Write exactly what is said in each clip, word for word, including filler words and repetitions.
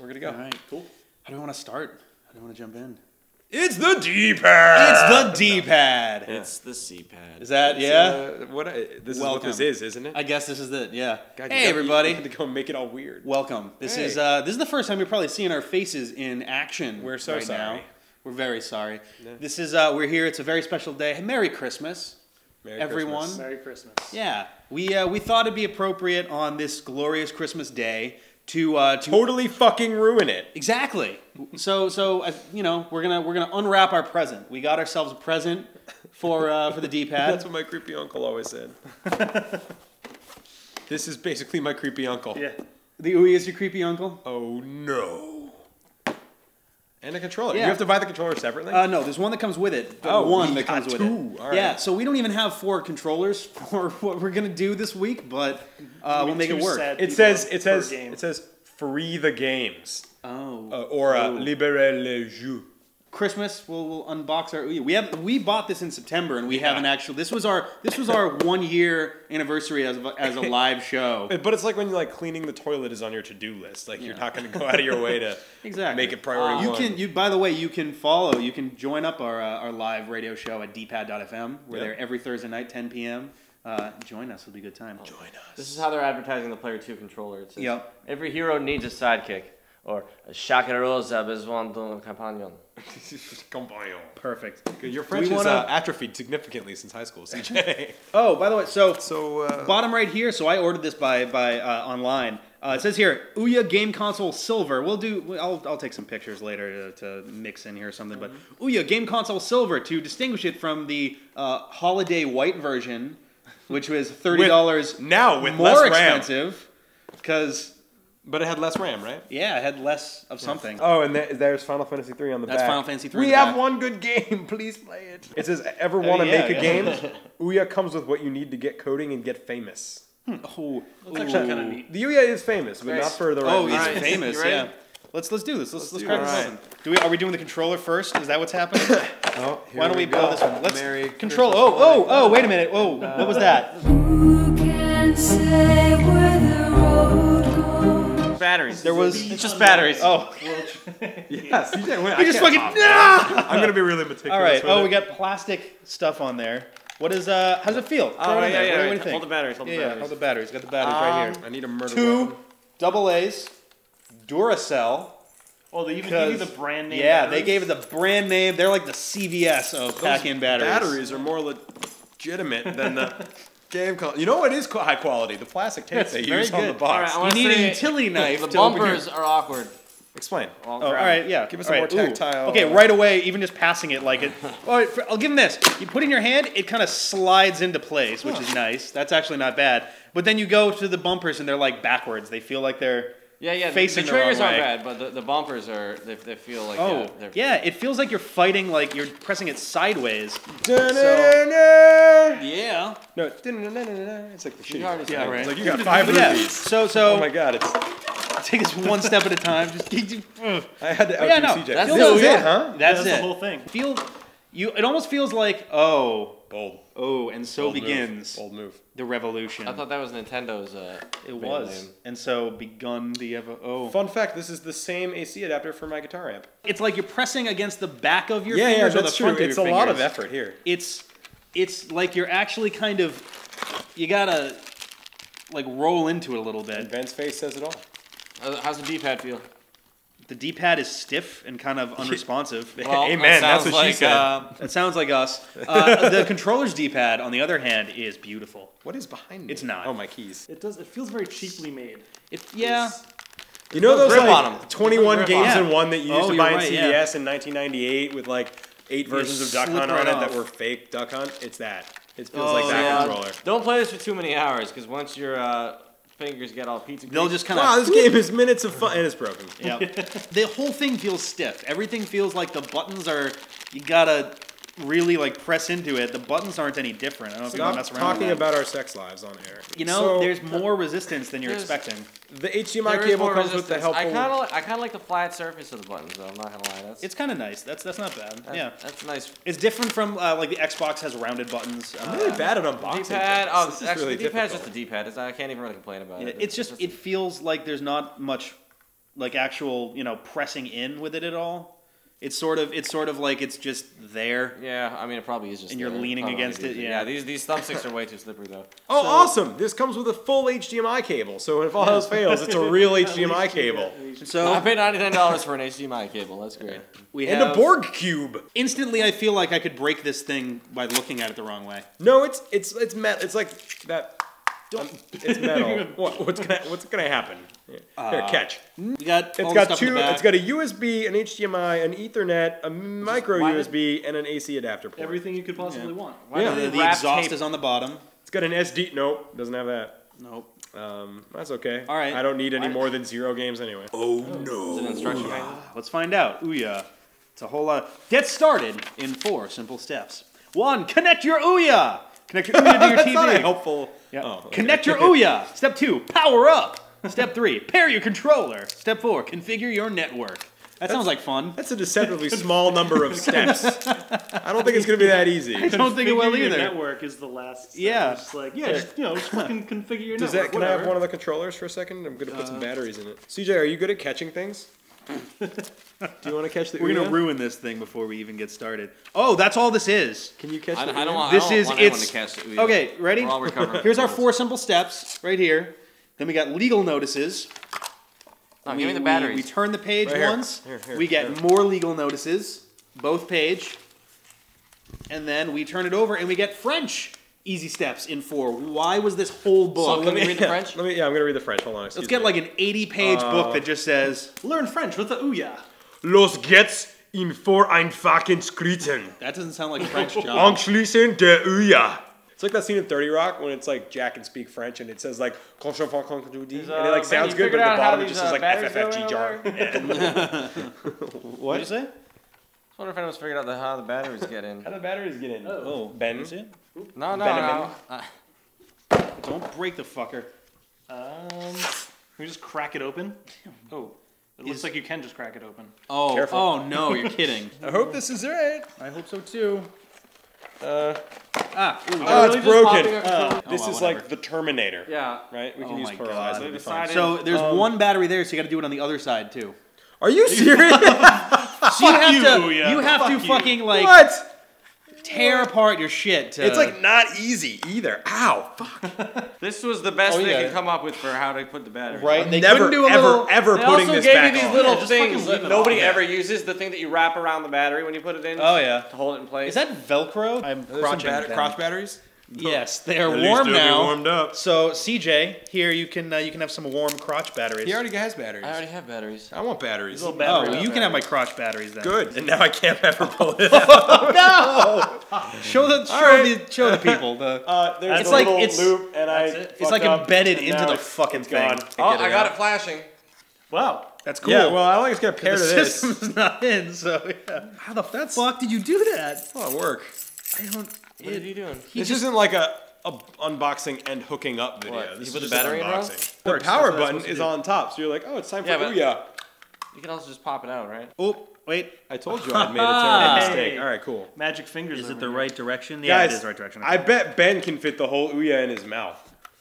We're good to go. All right, cool. How do we want to start? How do we want to jump in? It's the D-Pad. It's the D-Pad. Yeah. It's the C-Pad. Is that it's, yeah? Uh, what I, this Welcome. is what this is, isn't it? I guess this is it. Yeah. God, hey, got, everybody. You had to go make it all weird. Welcome. This hey. is uh, this is the first time you're probably seeing our faces in action. We're so right sorry. Now. We're very sorry. No. This is uh, we're here. It's a very special day. Hey, Merry Christmas, Merry everyone. Christmas. Merry Christmas. Yeah. We uh, we thought it'd be appropriate on this glorious Christmas day. To, uh, to totally fucking ruin it. Exactly. So so uh, you know we're gonna we're gonna unwrap our present. We got ourselves a present for uh, for the D-Pad. That's what my creepy uncle always said. This is basically my creepy uncle. Yeah. The Ouya is your creepy uncle. Oh no. And a controller. Yeah. You have to buy the controller separately. Uh, no, there's one that comes with it. Oh, one that comes two. with it. All right. Yeah. So we don't even have four controllers for what we're gonna do this week, but uh, we'll make it work. It says it says game. it says. Free the games. Oh. Uh, or uh, oh. Libérez le jeu. Christmas. We'll, we'll unbox our Ouya. We have we bought this in September, and we yeah. haven't actually. This was our this was our one year anniversary as as a live show. But it's like when you like cleaning the toilet is on your to do list. Like yeah. you're not going to go out of your way to exactly make it priority. Uh, you can you by the way you can follow you can join up our uh, our live radio show at d pad dot f m. We're yep. there every Thursday night ten p m Uh, join us. It'll be a good time. Oh. Join us. This is how they're advertising the Player two controller. It says, yep. Every hero needs a sidekick. Or, Chacarosa besoin d'un compagnon. Compagnon. Perfect. Your French is wanna... uh, atrophied significantly since high school, C J. Oh, by the way, so, so uh... bottom right here, so I ordered this by, by uh, online. Uh, it says here, Ouya Game Console Silver. We'll do, I'll, I'll take some pictures later to, to mix in here or something, mm-hmm. but Ouya Game Console Silver to distinguish it from the uh, holiday white version. Which was thirty dollars now with more less expensive, because. But it had less RAM, right? Yeah, it had less of something. Yes. Oh, and there, there's Final Fantasy three on the That's back. That's Final Fantasy three. We have back. one good game. Please play it. It says, "Ever want to uh, yeah, make yeah. a game? Ouya comes with what you need to get coding and get famous." Hmm. Oh, that's actually kind of neat. The Ouya is famous, but nice. not for the right. Oh, he's right. famous. Yeah. Let's let's do this. Let's let's, let's do this. Right. Do we are we doing the controller first? Is that what's happening? Oh, here Why don't we, we blow go. this one? Let's Merry control. Christmas. Oh, oh, oh, wait a minute. Oh, what was that? Who can say where the road goes? Batteries. There was it's just batteries. Oh. Yes. You just fucking ah! I'm going to be really meticulous. All right. Oh, we got plastic stuff on there. What is uh how does it feel? Oh, right, yeah, yeah, what right. do you think? Hold the batteries. Hold the yeah, batteries. Yeah, hold the batteries. Got the batteries um, right here. I need a murder Two weapon. double A's. Duracell. Oh, they even gave you the brand name. Yeah, batteries? They gave it the brand name. They're like the C V S of pack-in batteries. Batteries are more legitimate than the game. You know what is high quality? The plastic tape they use good. on the box. Right, you need a utility knife. The to bumpers open your... are awkward. Explain. All, oh, all right, yeah. Give us all a right. more tactile. Ooh. Okay, right away, even just passing it like it. All right, for, I'll give him this. You put it in your hand, it kind of slides into place, which huh. is nice. That's actually not bad. But then you go to the bumpers and they're like backwards. They feel like they're. Yeah, yeah. Facing the, the triggers aren't bad, but the, the bumpers are. They, they feel like. Oh, yeah, they're... yeah. It feels like you're fighting, like you're pressing it sideways. So, yeah. No, it's like the shit. Yeah, yeah, right. It's like you got five of yeah. these. So, so. Oh my god! It's take us one step at a time. Just. I had to out yeah, no, C J. That's no, it, yeah. huh? That's, yeah, that's it. The whole thing. Feel. You. It almost feels like oh. Bold. Oh, and so Bold begins move. Bold move. the revolution. I thought that was Nintendo's. Uh, it was, name. and so begun the ever. Oh, fun fact: this is the same A C adapter for my guitar amp. It's like you're pressing against the back of your yeah, fingers yeah, that's or the true. front of it's your fingers. It's a lot of effort here. It's, it's like you're actually kind of, you gotta, like roll into it a little bit. And Ben's face says it all. How's the D-pad feel? The D-pad is stiff and kind of unresponsive. Well, Amen. That That's what like, she said. Uh, it sounds like us. Uh, the controller's D-pad, on the other hand, is beautiful. What is behind me? It's not. Oh, my keys. It does. It feels very cheaply made. It yeah. You know those like twenty-one games yeah. in one that you used oh, to buy right, in C B S yeah. in nineteen ninety-eight with like eight you versions of Duck Hunt right on it that were fake Duck Hunt? It's that. It feels oh, like that yeah. controller. Don't play this for too many hours because once you're... Uh, fingers get all pizza. They'll just kind of. Wow, this game is minutes of fun and it's broken. Yeah. The whole thing feels stiff. Everything feels like the buttons are. You gotta really like press into it. The buttons aren't any different. I don't know if you want to mess around. Talking about our sex lives on air. You know, so, there's more resistance than you're expecting. The H D M I cable comes resistance. with the helpful. I kind of, I kind of like the flat surface of the buttons, though. I'm not gonna lie. That's, it's kind of nice. That's that's not bad. That's, yeah. That's nice. It's different from uh, like the Xbox has rounded buttons. Uh, I'm really bad at unboxing. D-pad. Oh, this actually, really the D-pad's just a D-pad. It's, I can't even really complain about yeah, it. It's, it's just, just it feels like there's not much like actual, you know, pressing in with it at all. It's sort of, it's sort of like it's just there. Yeah, I mean, it probably is just. And there. You're leaning against it. Yeah. yeah, these these thumbsticks are way too slippery though. Oh, so, awesome! This comes with a full H D M I cable, so if all else fails, it's a real H D M I cable. So I paid ninety-nine dollars for an H D M I cable. That's great. We and have... a Borg cube. Instantly, I feel like I could break this thing by looking at it the wrong way. No, it's it's it's metal. It's like that. Um, it's metal. What, what's gonna What's gonna happen? Here, uh, catch. We got it's all got two. It's got a U S B, an H D M I, an Ethernet, a micro U S B, and an A C adapter port. Everything you could possibly yeah. want. Why yeah. The, the exhaust tape. Is on the bottom. It's got an S D. Nope, doesn't have that. Nope. Um, that's okay. All right. I don't need any right. more than zero games anyway. Oh, oh no! Is it an instruction manual? Let's find out. Ouya. It's a whole lot. Get started in four simple steps. One, connect your Ouya. Connect your Ouya to your T V. That's not helpful. Yeah. Oh, okay. Connect your Ouya. Step two, power up. Step three, pair your controller. Step four, configure your network. That that's, sounds like fun. That's a deceptively small number of steps. I don't think it's going to be that easy. I don't configure think it will either. Your network is the last step. Yeah. It's like, yeah, just, you know, just fucking configure your Does network. That, can whatever. I have one of the controllers for a second? I'm going to put uh, some batteries in it. C J, are you good at catching things? Do you want to catch the Ouya? We're going to ruin this thing before we even get started. Oh, that's all this is. Can you catch I, the Ouya? I don't want, this I don't is, want it's, to catch the Ouya. Okay, ready? We're all recovering. Here's our four simple steps right here. Then we got legal notices. Oh, we, give me the batteries. We, we turn the page right once. Here. Here, here, we get here. more legal notices, both page. And then we turn it over and we get French easy steps in four. Why was this whole book? So let me read the French? Let me, yeah, I'm going to read the French. Hold on. Let's get me. like an eighty page uh, book that just says, learn French with the Ouya. Los Gets in four einfachen Skriten. That doesn't sound like French, John. Anschließen der Ouya. It's like that scene in thirty rock when it's like Jack can speak French and it says like and it like sounds good, but at the bottom it just says like F F F G jar. What did you say? I wonder if anyone's figured out how the batteries get in. How the batteries get in? Oh, Ben. No, no, no. Don't break the fucker. Um, can we just crack it open? Oh. It looks like you can just crack it open. Oh, careful. Oh no, you're kidding. I hope this is right. I hope so too. Uh, ah, ooh, oh, really it's broken. Uh, this oh, well, is whatever. Like the Terminator. Yeah. Right? We can oh use paralyze. So there's um, one battery there, so you gotta do it on the other side too. Are you serious? so you have you, to, yeah. you have Fuck to you. fucking like what? Tear what? apart your shit. To... It's like not easy either. Ow. Fuck. This was the best oh, they yeah. could come up with for how to put the battery. Right. They never, do a ever, little, ever they putting this back They also gave you these on. little yeah, things that nobody yeah. ever uses. The thing that you wrap around the battery when you put it in. Oh, yeah. To hold it in place. Is that Velcro? I'm crotch batteries? Yes, they are At warm now. Warmed up. So C J, here you can uh, you can have some warm crotch batteries. He already has batteries. I already have batteries. I want batteries. Little battery oh, you battery. can have my crotch batteries then. Good. And now I can't ever pull it out. No. show the show right. the show the people the. Uh, there's it's a like little it's, loop and I. It. It's like up, embedded into the fucking thing. Oh, I got out. it flashing. Wow. That's cool. Yeah, well, I don't think it's gonna pair to this. The system's not in, so yeah. How the That's, fuck did you do that? Oh, it worked. I don't. What are you doing? He this just, isn't like a, a unboxing and hooking up video. What? This you put is the battery unboxing. In the power button is on top, so you're like, oh, it's time for yeah, Ouya. You can also just pop it out, right? Oh, wait. I told you I made a terrible mistake. All right, cool. Magic fingers. Is it the here. right direction? Yeah, Guys, it is the right direction. Okay. I bet Ben can fit the whole Ouya in his mouth.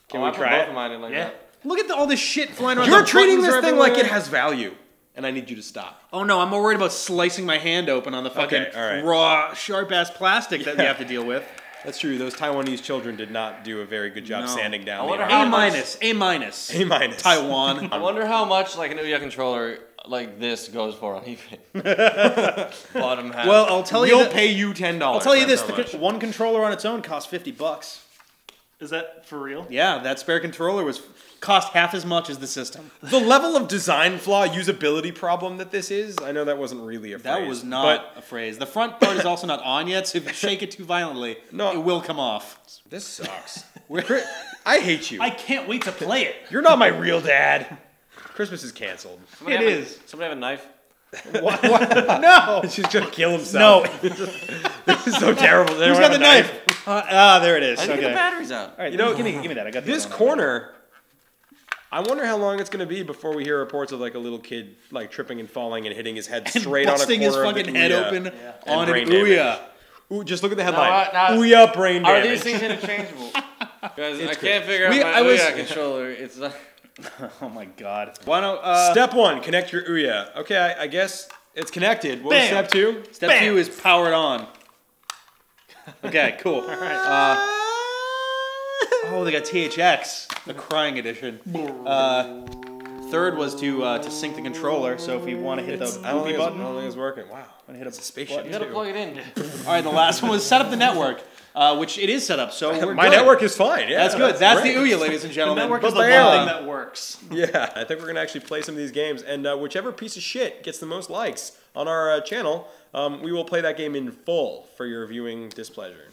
Can oh, we I try both it? Of mine in like yeah. that. Look at the, all this shit flying around. You're treating this thing like it has value. And I need you to stop. Oh no, I'm more worried about slicing my hand open on the fucking okay, right. raw, sharp-ass plastic that yeah. we have to deal with. That's true. Those Taiwanese children did not do a very good job no. sanding down. The a minus, A minus, A minus. Taiwan. I wonder how much like an Ouya controller like this goes for on eBay. Bottom half. Well, I'll tell You'll you. We'll pay you ten dollars. I'll tell you this: the much. one controller on its own costs fifty bucks. Is that for real? Yeah, that spare controller was cost half as much as the system. The level of design flaw, usability problem that this is, I know that wasn't really a phrase. That was not but... a phrase. The front part is also not on yet, so if you shake it too violently, no. it will come off. This sucks. I hate you. I can't wait to play it. You're not my real dad. Christmas is canceled. Somebody it is. A, somebody have a knife? What? What? No! He's just gonna kill himself. No! This is so terrible. Who's got the knife? knife? Uh, ah, there it is. I didn't okay. get the batteries out. All right, you know, give me, give me that. I got this corner. I wonder how long it's gonna be before we hear reports of like a little kid like tripping and falling and hitting his head and straight on a corner his fucking of the Ouya head open yeah. on an Ouya. Ooh, just look at the headline. No, no, Ouya brain damage. Are these things interchangeable? Guys, I can't figure out we, my Ouya controller. It's. Not Oh my god. Why don't, uh, step one, connect your Ouya. Okay, I, I guess it's connected. What was step two? Step Bam. two is powered on. Okay, cool. All right. Uh, oh, they got T H X, the crying edition. Uh, third was to uh, to sync the controller. So if you want to hit it's, the movie button, I don't think it's working. Wow, I hit a spaceship. You gotta too. plug it in. All right, the last one was set up the network. Uh, which it is set up, so we're my good. network is fine. Yeah, that's good. That's, that's the Ouya, ladies and gentlemen. The network is the one thing that works. Yeah, I think we're gonna actually play some of these games, and uh, whichever piece of shit gets the most likes on our uh, channel, um, we will play that game in full for your viewing displeasure.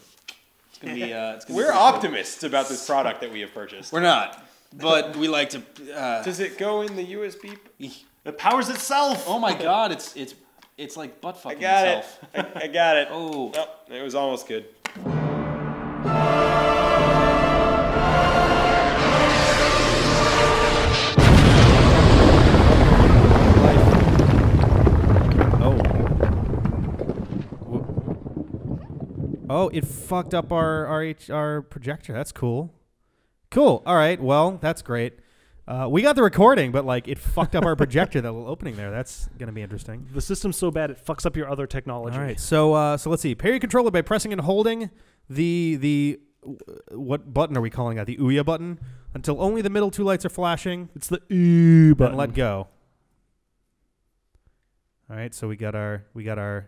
It's gonna be. Uh, it's gonna we're be optimists cool. about this product that we have purchased. We're not, but we like to. Uh, Does it go in the U S B? It powers itself. Oh my god! It's it's it's like butt fucking itself. I got itself. it. I, I got it. Oh. oh, it was almost good. Oh, it fucked up our our, H, our projector. That's cool. Cool. All right. Well, that's great. Uh, we got the recording, but like it fucked up our projector. That little opening there. That's gonna be interesting. The system's so bad it fucks up your other technology. All right. So uh, so let's see. Pair your controller by pressing and holding the the what button are we calling that? The Ouya button until only the middle two lights are flashing. It's the Ouya button. Then let go. All right. So we got our we got our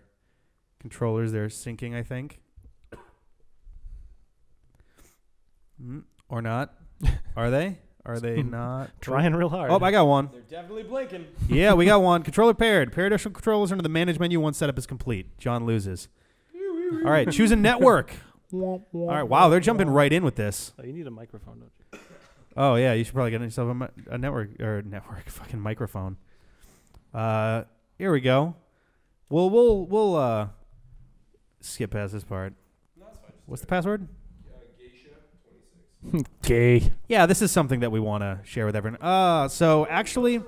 controllers. They're syncing, I think. Mm, or not? Are they? Are they not? Trying real hard. Oh, I got one. They're definitely blinking. Yeah, we got one. Controller paired. Pair additional controllers under the manage menu once setup is complete. John loses. All right, choose a network. All right, wow, they're jumping right in with this. Oh, you need a microphone, don't you? Oh yeah, you should probably get yourself a, a network or network fucking microphone. Uh, here we go. Well, we'll we'll uh skip past this part. No, that's fine. What's the password? Okay. Yeah, this is something that we want to share with everyone. Uh, so actually,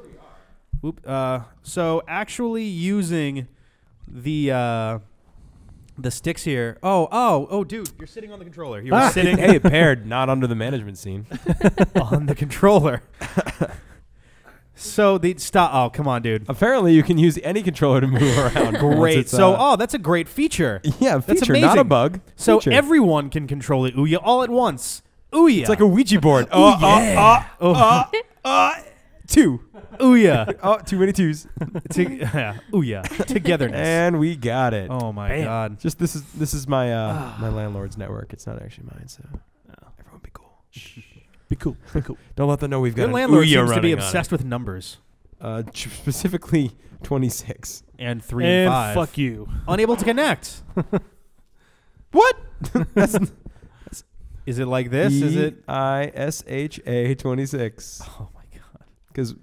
whoop, uh, so actually using the uh, the sticks here. Oh, oh, oh, dude, you're sitting on the controller. You were ah, sitting. Hey, paired, not under the management scene. On the controller. So the stop. Oh, come on, dude. Apparently, you can use any controller to move around. Great. So, uh, oh, that's a great feature. Yeah, feature, that's amazing. Not a bug. So feature. Everyone can control the Ouya all at once. Ouya. It's like a Ouija board. Oh, yeah. uh, uh, uh, uh, uh, two. Ouya. Oh, too many twos. To, uh, Ouya. Togetherness. And we got it. Oh my Bam. god. Just this is this is my uh, my landlord's network. It's not actually mine. So oh. everyone be cool. Be cool. Be cool. Don't let them know we've got. Your landlord Ouya seems to be obsessed with numbers. Uh, specifically twenty-six and three and, and five. Fuck you. Unable to connect. What? That's. Is it like this? E is it I S H A twenty-six? Oh my god! Because,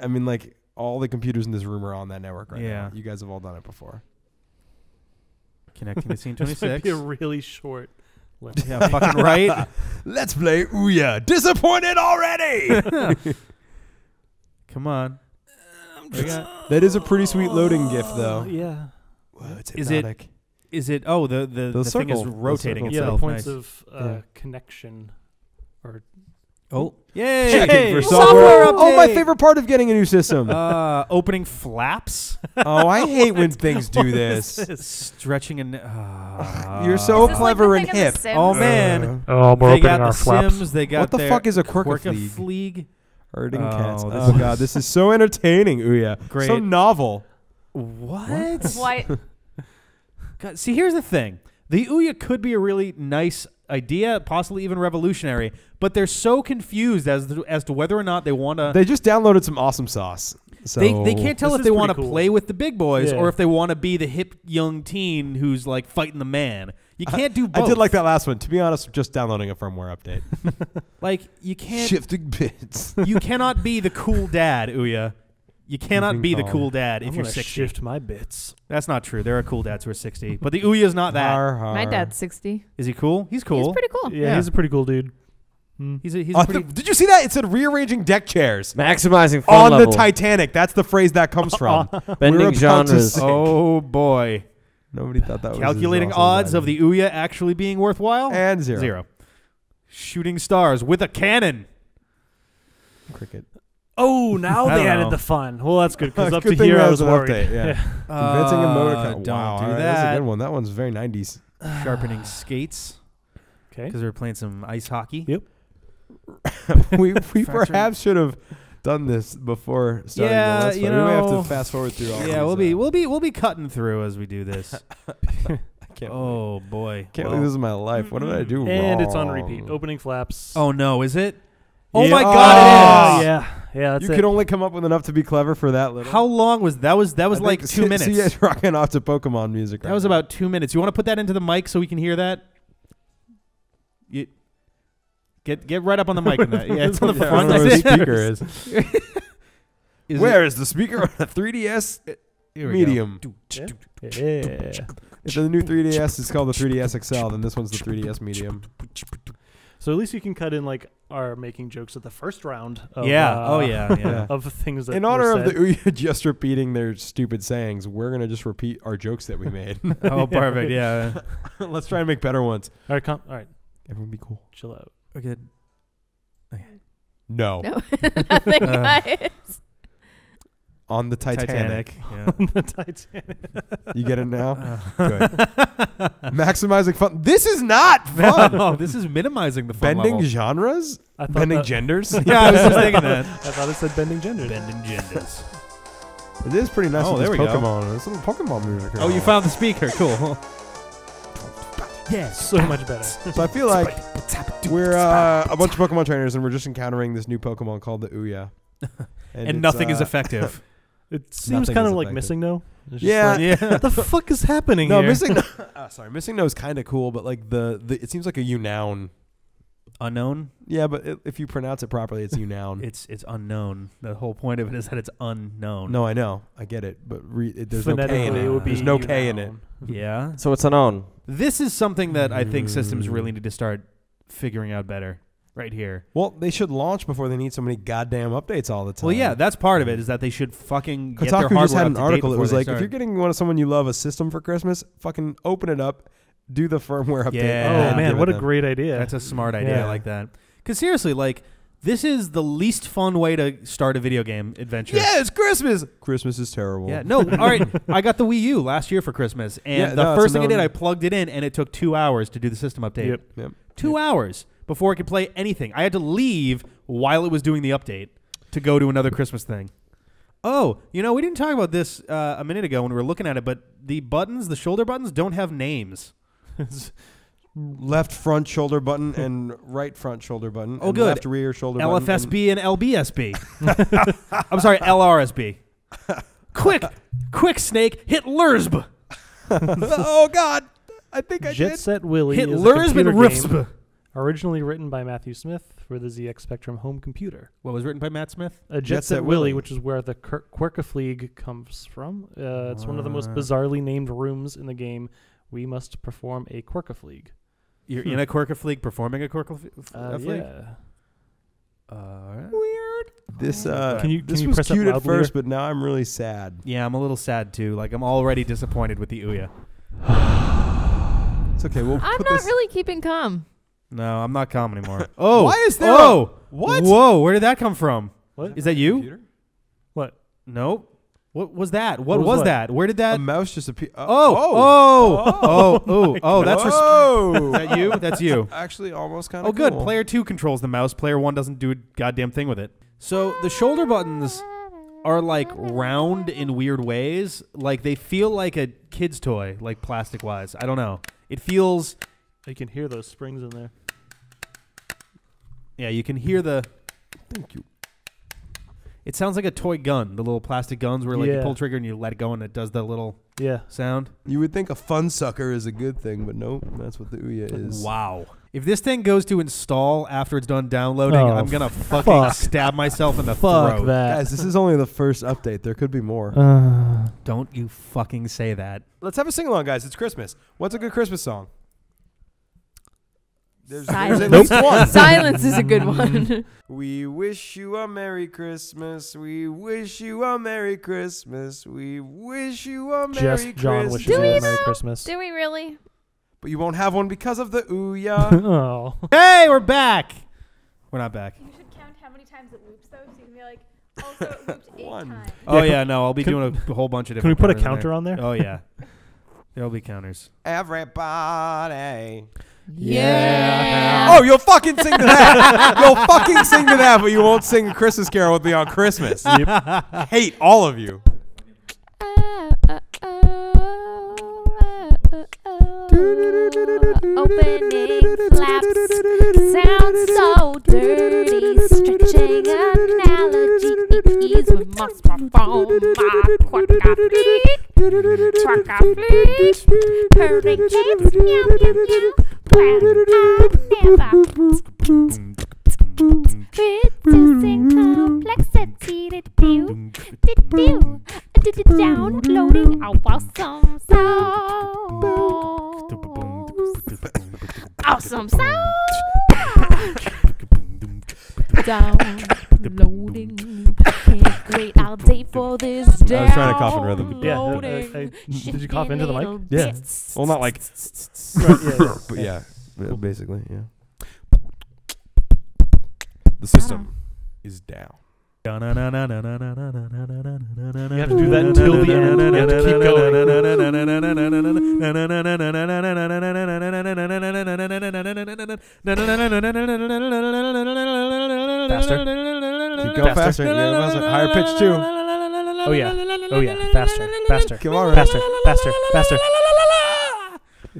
I mean, like all the computers in this room are on that network right yeah. now. You guys have all done it before. Connecting to scene twenty-six. This might be a really short. Let's yeah, fucking right. Let's play Ouya. Disappointed already. Come on. Uh, that is a pretty sweet loading gif, though. Yeah. Whoa, it's hypnotic. Is it? Is it? Oh, the the, the, the thing is rotating itself. Yeah, the points nice. of uh, yeah. connection. Or oh, yay! Checking for software. software oh, my favorite part of getting a new system. Uh, opening flaps. Oh, I hate when things do this. this. Stretching and uh, you're so clever like and hip. Oh man. Uh, oh, we're they opening got our the flaps. Sims, they got what the their fuck is a Quirkafleeg? Herding oh, cats. Oh god, this is so entertaining. Ouya, great. So novel. What? What? God, see, here's the thing. The Ouya could be a really nice idea, possibly even revolutionary, but they're so confused as to, as to whether or not they want to... They just downloaded some awesome sauce. So they, they can't tell if they want to cool. play with the big boys yeah. or if they want to be the hip young teen who's like fighting the man. You can't uh, do both. I did like that last one. To be honest, just downloading a firmware update. Like, you can't... Shifting bits. You cannot be the cool dad, Ouya. You cannot be called. the cool dad if I'm you're sixty. Shift my bits. That's not true. There are cool dads who are sixty, but the Ouya's not that. Har, har. My dad's sixty. Is he cool? He's cool. He's pretty cool. Yeah, yeah. He's a pretty cool dude. Hmm. He's a, he's uh, pretty did you see that? It said rearranging deck chairs, maximizing fun on level. the Titanic. That's the phrase that comes from. Bending genres. Oh boy. Nobody thought that. Calculating was calculating odds of the Ouya actually being worthwhile and zero. Zero. Shooting stars with a cannon. Cricket. Oh, now they added know. the fun. Well, that's good, because up good to here I was worried. Update, yeah. yeah. Uh, Inventing a motorcycle. Don't wow, do right, that. That's a good one. That one's very nineties. Sharpening skates. Okay. Because we were playing some ice hockey. Yep. we we perhaps should have done this before starting yeah, the last you know, we may have to fast forward through all. Yeah, we'll be we'll be we'll be cutting through as we do this. Can't oh believe. boy! Can't well. believe this is my life. What did I do? And wrong? It's on repeat. Opening flaps. Oh no! Is it? Yeah. Oh my God! Oh. It is. Yeah, yeah. That's you it. could only come up with enough to be clever for that little. How long was that? Was that was I like two minutes? See, it's rocking off to Pokemon music. That right was now. about two minutes. You want to put that into the mic so we can hear that? You get get right up on the mic. on that. Yeah, it's on the yeah, front. Where the speaker is. is where it? is the speaker on the three D S? Here we Medium. Go. Yeah. Yeah. If the new three D S is called the three D S X L, then this one's the three D S Medium. So at least you can cut in like our making jokes at the first round. Of, yeah. Uh, oh yeah. yeah. Of things that in honor of the Ouya just repeating their stupid sayings, we're gonna just repeat our jokes that we made. Oh, perfect. Yeah. Let's try and make better ones. All right. Come. All right. Everyone, be cool. Chill out. We're good. Okay. No. No. Nothing, guys. On the Titanic. Titanic. Yeah. On the Titanic. You get it now? Uh. Good. Maximizing fun. This is not fun. No, this is minimizing the fun. Bending level. genres? I bending genders? Yeah, I was just thinking that. I thought it said bending genders. Bending genders. It is pretty nice. Oh, there we Pokemon. go. This little Pokemon music. Oh, you found the speaker. Cool. Yeah, so much better. So I feel like we're uh, a bunch of Pokemon trainers and we're just encountering this new Pokemon called the Ouya. And, and nothing uh, is effective. It seems kind of like MissingNo. Yeah, like, yeah. What the fuck is happening no, here? MissingNo, uh, sorry, MissingNo is kind of cool, but like the, the it seems like a Unown. Unknown? Yeah, but it, if you pronounce it properly, it's Unown. it's it's unknown. The whole point of it is that it's unknown. No, I know, I get it, but re it, there's no K in it. it would be there's no unknown. K in it. Yeah. So it's unknown. This is something that mm. I think systems really need to start figuring out better. Right here. Well, they should launch before they need so many goddamn updates all the time. Well, yeah, that's part of it is that they should fucking get their hardware up to date. Kotaku just had an article that was like, if you're getting one of someone you love a system for Christmas, fucking open it up, do the firmware update. Yeah. Oh man, what a great idea. That's a smart idea. Yeah. I like that. Because seriously, like this is the least fun way to start a video game adventure. Yeah, it's Christmas. Christmas is terrible. Yeah. No. All right. I got the Wii U last year for Christmas, and yeah, the no, first so thing no, I did, I plugged it in, and it took two hours to do the system update. Yep. yep. Two yep. hours. Before it could play anything. I had to leave while it was doing the update to go to another Christmas thing. Oh, you know, we didn't talk about this uh, a minute ago when we were looking at it, but the buttons, the shoulder buttons, don't have names. Left front shoulder button and right front shoulder button. Oh, and good. Left rear shoulder L F S B button. L F S B and L B S B. I'm sorry, L R S B. Quick, quick, Snake, hit L R S B. Oh, God. I think I Jet did. Jet Set Willy. Hit L R S B and R I F S B. Originally written by Matthew Smith for the Z X Spectrum home computer. What was written by Matt Smith? Uh, Jet, Jet Set, Set Willy, Willy, which is where the Quirkafleeg comes from. Uh, it's uh. one of the most bizarrely named rooms in the game. We must perform a Quirkafleeg. You're hmm. in a Quirkafleeg performing a Quirkafleeg? Uh, yeah. Uh, Weird. This uh, can you can this you was press cute at first, but now I'm really sad. Yeah, I'm a little sad too. Like I'm already disappointed with the Ouya. It's okay. We'll I'm put not this really keeping calm. No, I'm not calm anymore. Oh, why is there? Oh, a, what? Whoa, where did that come from? What is that? You? Computer? What? Nope. What was that? What, what was, was what? that? Where did that? A mouse just appeared. Uh, oh, oh, oh, oh, oh, oh, oh that's oh. that you? That's you. Actually, almost kind of. Oh, good. Cool. Player two controls the mouse. Player one doesn't do a goddamn thing with it. So the shoulder buttons are like round in weird ways. Like they feel like a kid's toy, like plastic wise. I don't know. It feels. You can hear those springs in there. Yeah, you can hear the. Thank you. It sounds like a toy gun, the little plastic guns where like yeah. you pull trigger and you let it go and it does the little yeah sound. You would think a fun sucker is a good thing, but nope, that's what the Ouya is. Wow. If this thing goes to install after it's done downloading, oh, I'm gonna fucking fuck. stab myself in the fuck throat. That. Guys, this is only the first update. There could be more. Uh, Don't you fucking say that. Let's have a sing along, guys. It's Christmas. What's a good Christmas song? There's, Silence. There's at least one. Silence is a good one. We wish you a Merry Christmas. We wish you a Merry Christmas. We wish you a Merry Just Christmas. John wishes you a Merry Christmas. Do we really? But you won't have one because of the Ouya. Oh. Hey, we're back. We're not back. You should count how many times times it loops, though, so you can be like, also it looped eight One. times. Oh, yeah, yeah, no, I'll be doing a whole bunch of different Can we put a counter there. on there? Oh, yeah. There'll be counters. Everybody. Yeah. yeah. Oh, you'll fucking sing to that. You'll fucking sing to that, but you won't sing Christmas Carol with me on Christmas. Yep. Hate all of you. Opening flaps sound so dirty. Stretching analogy, it is we must perform. Quirkafleeg, Quirkafleeg, hurricanes, meow meow meow. Well, I'm never reducing complexity to do, to do, downloading our awesome sound. Awesome sound. Downloading. Can't wait all day for this downloading. I was trying to cough in rhythm. Yeah. I, I, I, did you cough into the mic? Yeah. Well, not like. Right, yeah. But yeah. Cool. Basically, yeah. The system is down. You have to do that until the end. You have to keep going. Faster. Keep going faster. Higher pitch too. Oh yeah. Oh yeah. Faster. Faster. Come on. Faster. Faster. Faster.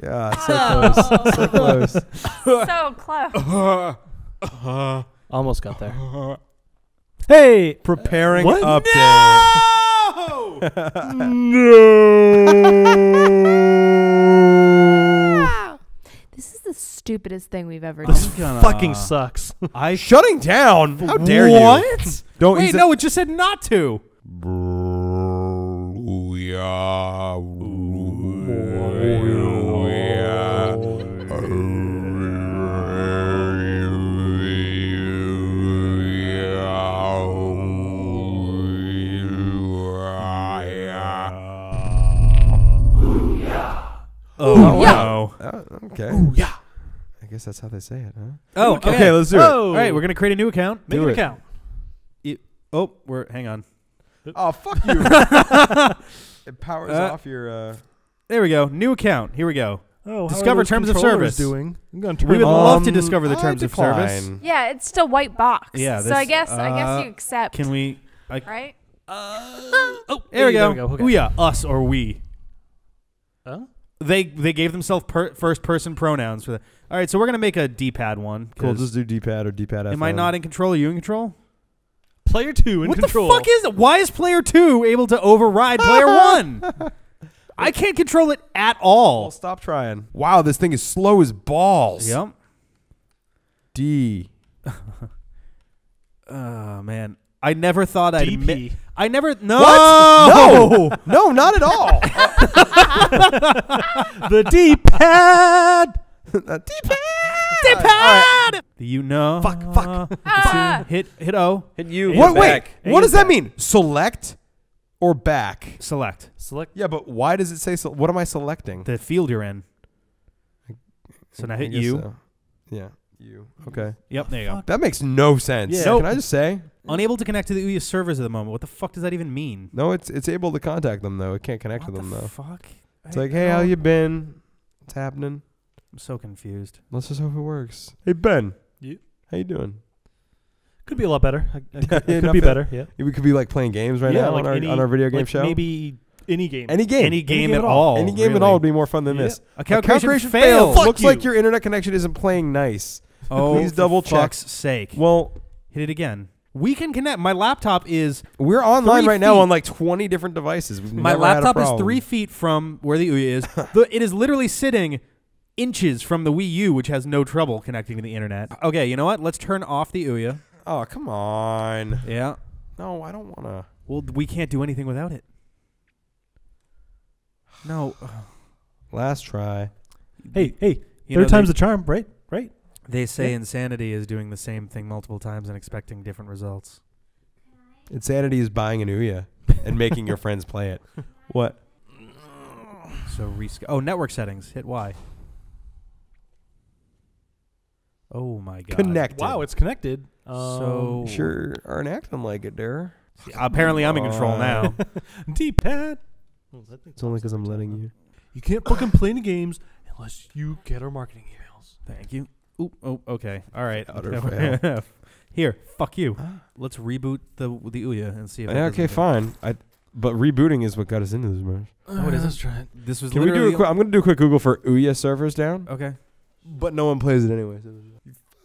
Yeah. So close. So close. So close. Almost got there. Hey, preparing what? Update. No! No! This is the stupidest thing we've ever done. This fucking sucks. I shutting down. How dare what? you? What? Don't wait. No, it just said not to. Oh, wow. Oh, okay. Ouya. I guess that's how they say it, huh? Oh, okay. okay let's do it. Oh. All right, we're going to create a new account. Make do an it. account. It, oh, we're, hang on. Oh, fuck you. It powers uh, off your. Uh, there we go. New account. Here we go. Oh, discover terms of service. Doing? I'm going to we would um, love to discover the terms of service. Yeah, it's still white box. Yeah. This, so I guess uh, I guess you accept. Can we? I, right? Uh, oh, there we go. There we go. Okay. Ouya, us or we. Huh? They they gave themselves per first person pronouns for that. All right, so we're gonna make a D-pad one. Cool, just do D-pad or D-pad. Am I not in control? Are you in control? Player two in what control. What the fuck is it? Why is player two able to override player one? I can't control it at all. Well, stop trying. Wow, this thing is slow as balls. Yep. D. Oh man, I never thought D P. I'd admit. I never. No. What? No. No, not at all. The D-pad. The D-pad. D-pad. Right. The you know. Fuck. Fuck. Ah. Hit. Hit O. Hit U. What? Wait. What does that mean? Select or back? Select. Select. Yeah, but why does it say? What am I selecting? The field you're in. So now I hit U. So. Yeah. U. Okay. Yep. There you go. That makes no sense. Yeah. Nope. Can I just say? Unable to connect to the Ouya servers at the moment. What the fuck does that even mean? No, it's it's able to contact them, though. It can't connect what to them, the though. fuck? It's I like, hey, how you been? What's happening? I'm so confused. Let's just hope it works. Hey, Ben. You? How you doing? Could be a lot better. I, I could, yeah, could be better, yeah. We could be, like, playing games right yeah, now like on, any, our, on our video game like show. Maybe any game. Any game. Any game, any game at, at all. all. Any game really. at all would be more fun than yeah. this. Account creation failed. Looks you. like your internet connection isn't playing nice. Oh, please double check. For fuck's sake. Well, hit it again. We can connect. My laptop is. We're online right feet. now on like twenty different devices. We've My laptop is three feet from where the Ouya is. the, it is literally sitting inches from the Wii U, which has no trouble connecting to the internet. Okay, you know what? Let's turn off the Ouya. Oh, come on. Yeah. No, I don't want to. Well, we can't do anything without it. No. Last try. Hey, hey. You Third know, time's the charm, right? Right. They say yeah. insanity is doing the same thing multiple times and expecting different results. Insanity is buying an Ouya and making your friends play it. What? So resc Oh, network settings. Hit Y. Oh my god. Connected. Wow, it's connected. Um, so sure aren't acting like it, Dare. Apparently, I'm in control now. D-pad. Well, it's only because I'm letting you. You can't fucking play any games unless you get our marketing emails. Thank you. Ooh, oh, okay. All right. Here, fuck you. Let's reboot the the Ouya and see if. Yeah, okay, fine. I, but rebooting is what got us into this mess. Uh, what is this? Try it. This was. Can we do? A qu I'm gonna do a quick Google for Ouya servers down. Okay. But no one plays it anyway. So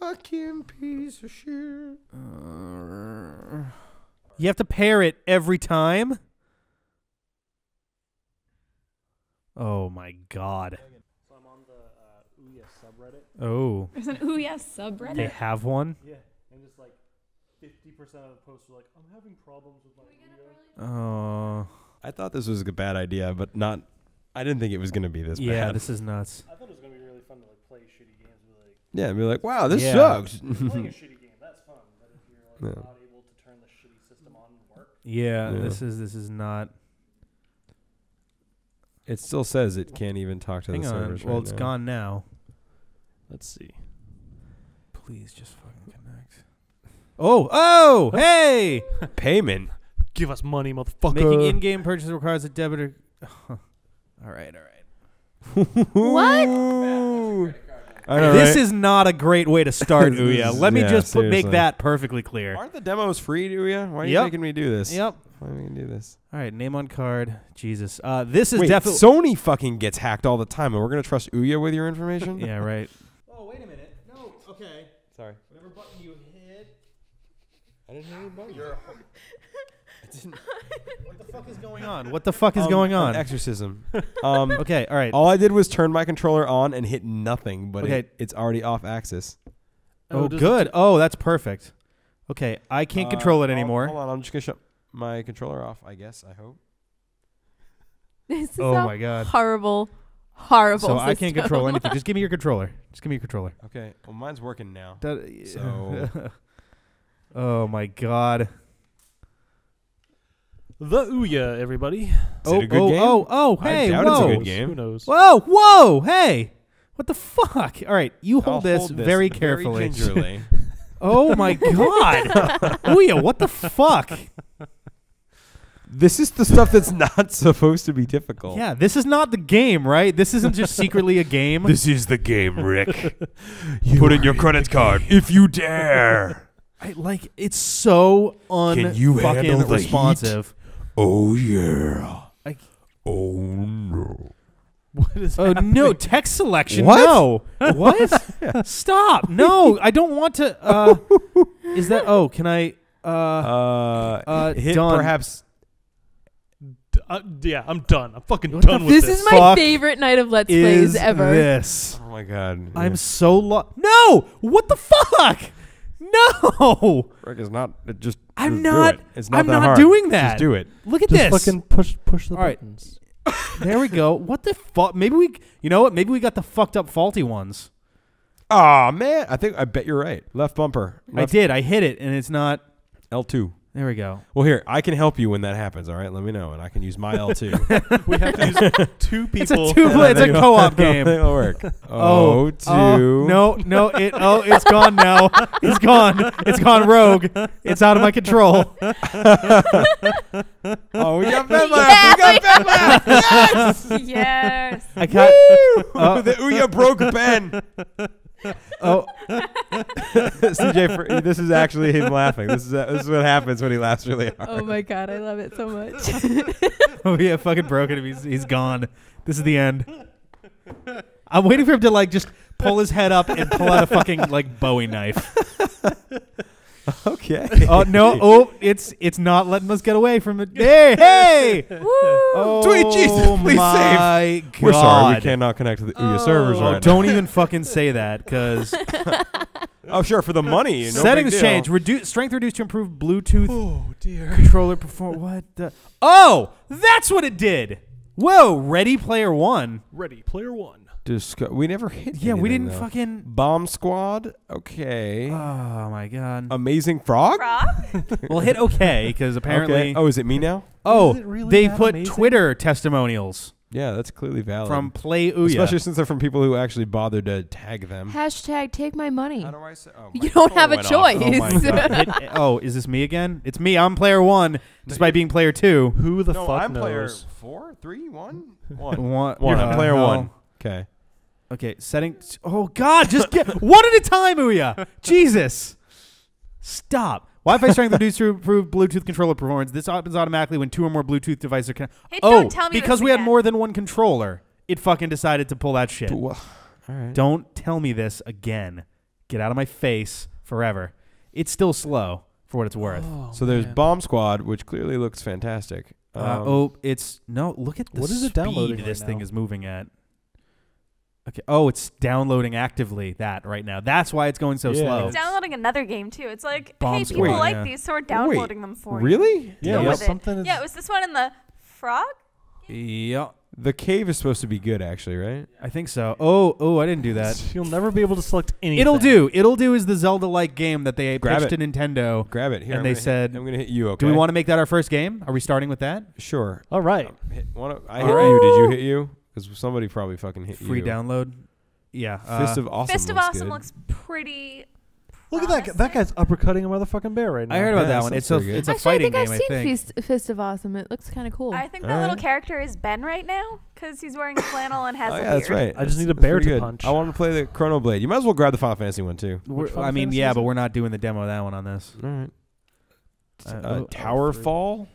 fucking piece of shit. Uh, You have to pair it every time? Oh, my God. So I'm on the uh, Ouya subreddit. Oh. There's an Ouya subreddit? They have one? Yeah. And just like fifty percent of the posts are like, I'm having problems with my Ouya. Oh. I thought this was a bad idea, but not... I didn't think it was going to be this yeah, bad. Yeah, this is nuts. I thought it was going to be really fun to like play shitty games. And be like, yeah, and be like, wow, this yeah. sucks. Playing a shitty game, that's fun. But if you're like, yeah. not able to turn the shitty system on and work... Yeah, yeah, this is this is not... It still says it can't even talk to Hang the servers. Well, right it's now. Gone now. Let's see. Please just fucking connect. Oh, oh, hey! Payment. Give us money, motherfucker. Making in-game purchase requires a debit or... all right, all right. What? All this right. is not a great way to start Ouya. Let me yeah, just put, make that perfectly clear. Aren't the demos free, Ouya? Why are yep. you making me do this? Yep. Why are we gonna do this? All right, name on card. Jesus. Uh, this is definitely Sony fucking gets hacked all the time, and we're gonna trust Ouya with your information? Yeah, right. Oh, wait a minute. No, okay. Sorry. Whatever button you hit. I didn't hit any button. You're a I didn't. What the fuck is going on? What the fuck is um, going on? An exorcism. um, okay, all right. All I did was turn my controller on and hit nothing, but okay. it, it's already off axis. Oh, oh good. Oh, that's perfect. Okay, I can't uh, control it anymore. Hold on, I'm just gonna shut my controller off, I guess, I hope. This is oh my God. Horrible, horrible. So system. I can't control anything. Just give me your controller. Just give me your controller. Okay. Well, mine's working now. That, so. Oh my God. The Ouya, everybody. Is oh, it a good oh, game? oh, oh, hey. I doubt whoa. it's a good game. Who knows? Whoa, whoa, hey. What the fuck? All right, you hold this, hold this very carefully. Very gingerly. Oh my God. Ouya, what the fuck? This is the stuff that's not supposed to be difficult. Yeah, this is not the game, right? This isn't just secretly a game. This is the game, Rick. You put in your credit card if you dare. I, like, it's so un-fucking responsive. Oh, yeah. I, oh, no. What is Oh, happening? No. Text selection. What? No. What? Stop. No, I don't want to. Uh, is that. Oh, can I. Uh, uh, uh, hit done. Perhaps. Uh, yeah, I'm done. I'm fucking what done with this. This is my Fuck favorite night of Let's Plays ever. This. Oh my God. I'm yeah. so lost. No! What the fuck? No! Rick is not it just I'm just not do it. It's not I'm that not hard. doing that. Just do it. Look at just this. Fucking push push the All buttons. Right. There we go. What the fuck? Maybe we You know what? Maybe we got the fucked up faulty ones. Aw, oh, man. I think I bet you're right. Left bumper. Left. I did. I hit it and it's not L two. There we go. Well, here, I can help you when that happens, all right? Let me know, and I can use my L two. We have to use two people. It's a, two it's a co-op game. It'll work. Oh, two. Oh, no, no. It, oh, it's gone now. It's gone. It's gone rogue. It's out of my control. Oh, we got Bedlam. Yeah, we got Bedlam. Yes. Yes. I got, oh. The Ouya broke Ben. Oh, C J, for, this is actually him laughing. This is uh, this is what happens when he laughs really hard. Oh my God, I love it so much. Oh yeah, fucking broken him. He's he's gone. This is the end. I'm waiting for him to like just pull his head up and pull out a fucking like Bowie knife. Okay. Oh no. Oh, it's it's not letting us get away from it. Hey, hey. Woo. Oh, Sweet Jesus, please my save. God. We're sorry, we cannot connect to the Ouya oh. servers right oh, now. Don't even fucking say that, because. Oh sure, for the money. No Settings big deal. change. Reduce strength reduced to improve Bluetooth. Oh dear. Controller perform. What? The oh, that's what it did. Whoa, Ready Player One. Ready Player One. Disco we never hit Yeah, anything, we didn't though. fucking... Bomb Squad? Okay. Oh, my God. Amazing Frog? Frog? Well, hit okay, because apparently... Okay. Oh, is it me now? Oh, really they put amazing? Twitter testimonials. Yeah, that's clearly valid. From Play Ouya. Especially since they're from people who actually bothered to tag them. Hashtag take my money. How do I say? Oh, you don't have a choice. Oh, Hit, oh, is this me again? It's me. I'm player one, despite being player two. Who the no, fuck I'm knows? Player four, three, one? One. one. You're uh, player no. one. Okay. Okay, setting. Oh, God. Just get one at a time, Ouya. Jesus. Stop. Wi-Fi strength reduced to improve Bluetooth controller performance. This happens automatically when two or more Bluetooth devices are connected. Hey, oh, don't tell me because we had more than one controller, it fucking decided to pull that shit. All right. Don't tell me this again. Get out of my face forever. It's still slow for what it's worth. Oh, so there's man. Bomb Squad, which clearly looks fantastic. Um, uh, oh, it's no. Look at the what is it speed this right thing is moving at. Okay. Oh, it's downloading actively that right now. That's why it's going so yeah. slow. It's downloading another game too. It's like, Bomb hey, people Wait, like yeah. these, so we're downloading Wait, them for really? you. Really? Yeah. Yeah. Something it. Is yeah. It was this one in the frog. Yeah. The cave is supposed to be good, actually, right? I think so. Oh, oh, I didn't do that. You'll never be able to select anything. It'll do. It'll do is the Zelda-like game that they Grab pitched it. to Nintendo. Grab it here. And I'm they said, hit, "I'm going to hit you." Okay. Do we want to make that our first game? Are we starting with that? Sure. All right. Um, hit, wanna, I hit you. Did you hit you? Because somebody probably fucking hit Free you. Free download? Yeah. Fist of Awesome Fist of looks Awesome good. looks pretty Look promising. at that. That guy's uppercutting a motherfucking bear right now. I heard about yeah, that one. It's, so, it's a Actually, fighting game, I think. I've game, seen think. Fist of Awesome. It looks kind of cool. I think All that right. little character is Ben right now because he's wearing flannel and has oh, a yeah, beard. That's right. I just need a bear to good. punch. I want to play the Chronoblade. You might as well grab the Final Fantasy one, too. I mean, Fantasy yeah, but we're not doing the demo of that one on this. All right. Uh, uh, Towerfall?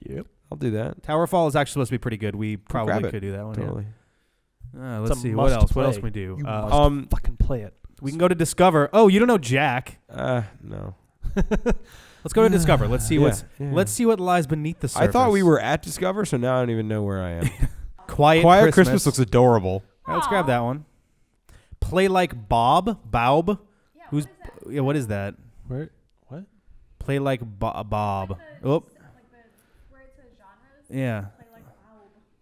Yep. I'll do that. Towerfall is actually supposed to be pretty good. We probably could do that one. Totally. Yeah. Uh, let's see what else. Play. What else can we do? You uh, must um, fucking play it. We can go to Discover. Oh, you don't know Jack? Uh, no. Let's go to Discover. Let's see yeah, what's. Yeah. Let's see what lies beneath the surface. I thought we were at Discover, so now I don't even know where I am. Quiet. Quiet Christmas. Christmas looks adorable. Right, let's grab that one. Play like Bob. Baub. Yeah. Who's? What yeah. What is that? Where? What? Play like bo Bob. Like the, oh. Yeah.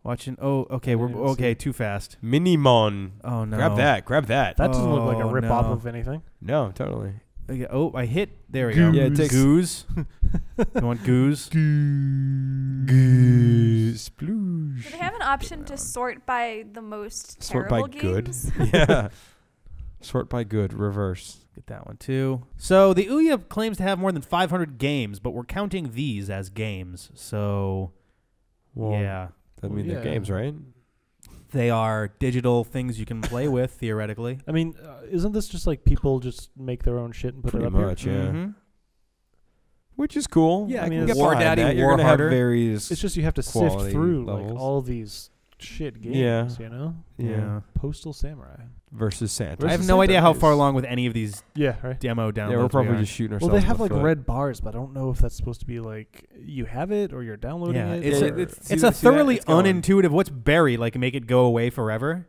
Watching. Oh, okay. We're okay. Too fast. Minimon. Oh no. Grab that. Grab that. That doesn't oh, look like a rip no. off of anything. No, totally. Okay. Oh, I hit. There we Goose. go. Yeah, it takes goose. You want goose? Goose. Sploosh. Do they have an option to sort by the most sort terrible by games? good? Yeah. Sort by good. Reverse. Get that one too. So the Ouya claims to have more than five hundred games, but we're counting these as games. So. Well, yeah. I mean, well, yeah. they're games, right? They are digital things you can play with, theoretically. I mean, uh, isn't this just like people just make their own shit and put Pretty it up much, here? Pretty much, yeah. Mm-hmm. Which is cool. Yeah, I, I mean, it's War Daddy, that. War Harder. Various it's just you have to sift through like, all these shit games, yeah. you know? Yeah. yeah. Postal Samurai. Versus Santa. Versus I have no Santa idea how far along with any of these yeah, right. demo downloads Yeah, we're probably we just shooting ourselves. Well, they have like foot. red bars, but I don't know if that's supposed to be like you have it or you're downloading yeah, it. It's, or a, it's, it's a thoroughly it's unintuitive. What's bury? Like make it go away forever?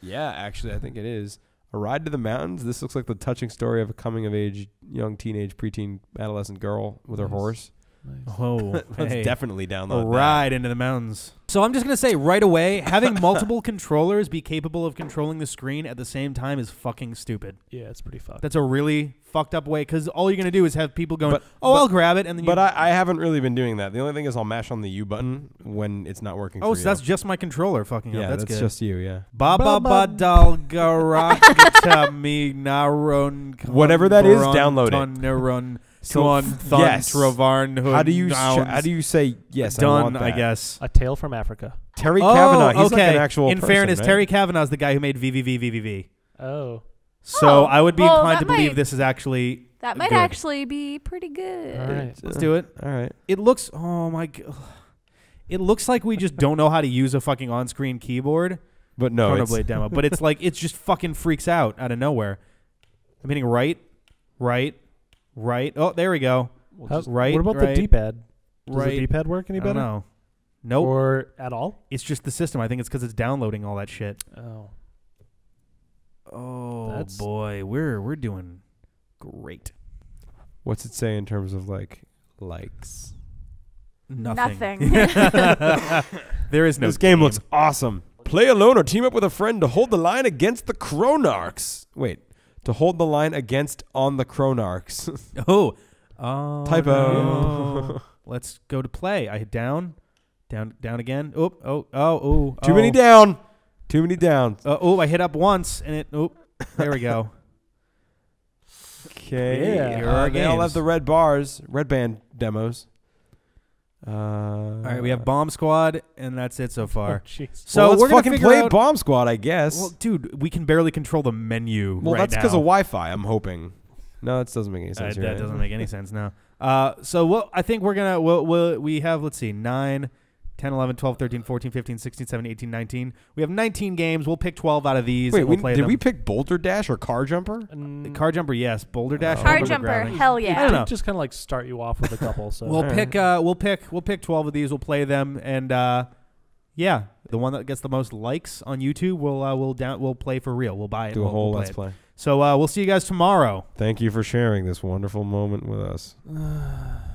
Yeah, actually, I think it is. A Ride to the Mountains. This looks like the touching story of a coming-of-age young teenage, preteen, adolescent girl with nice. her horse. Nice. Oh, let's hey. definitely download. A ride that. into the mountains. So I'm just gonna say right away, having multiple controllers be capable of controlling the screen at the same time is fucking stupid. Yeah, it's pretty fucked. That's a really fucked up way because all you're gonna do is have people going, but, "Oh, but, I'll grab it," and then. But you I, I haven't really been doing that. The only thing is I'll mash on the U button when it's not working. Oh, for so you. that's just my controller fucking yeah, up. That's, that's good. just you, yeah. Ba ba ba dalgarakitami Whatever that is, download it. So on thun, yes. Travarn, hood, how do you how do you say yes? Done, I, want that. I guess. A Tale from Africa. Terry oh, Cavanagh. He's okay. like an actual. In person, fairness, right? Terry Cavanagh is the guy who made V V V V V V. Oh. So oh. I would be well, inclined to might, believe this is actually that might good. actually be pretty good. All right, let's do it. All right. It looks. Oh my god. It looks like we just don't know how to use a fucking on-screen keyboard. But no, Chronoblade demo. But it's like it just fucking freaks out out of nowhere. I'm hitting right, right. Right. Oh, there we go. We'll How, right. What about right, the D-pad? Does right. the D-pad work any better? I don't know. Nope. Or at all? It's just the system. I think it's because it's downloading all that shit. Oh. Oh That's boy, we're we're doing great. What's it say in terms of like likes? Nothing. Nothing. There is no. This game, game looks awesome. Play alone or team up with a friend to hold the line against the Chronarchs. Wait. To hold the line against on the Chronarchs. oh. oh. Typo. No. Let's go to play. I hit down, Down, down again. Oh, oh, oh, oh. Too oh. many down. Too many down. Uh, oh, I hit up once, and it. Oh, there we go. Okay. Yeah. Here are uh, our they games. all have the red bars, red band demos. Uh, all right, we have Bomb Squad, and that's it so far. Oh, so well, let's we're fucking play out, Bomb Squad, I guess. Well, dude, we can barely control the menu. Well, right that's because of Wi-Fi. I'm hoping. No, that doesn't make any sense. Uh, that right? doesn't make any sense now. Uh, so we'll, I think we're gonna we'll, we'll, we have let's see nine, ten, eleven, twelve, thirteen, fourteen, fifteen, sixteen, seventeen, eighteen, nineteen. We have nineteen games. We'll pick twelve out of these. Wait, and we'll we, play did them. we pick Boulder Dash or Car Jumper? Mm. Car Jumper, yes. Boulder Dash, oh. Car Jumper, hell yeah. I don't know. Just kind of like start you off with a couple. So we'll right. pick. Uh, we'll pick. We'll pick twelve of these. We'll play them, and uh, yeah, the one that gets the most likes on YouTube, we'll uh, we'll down. We'll play for real. We'll buy it. Do we'll, a whole we'll play let's it. play. So uh, we'll see you guys tomorrow. Thank you for sharing this wonderful moment with us.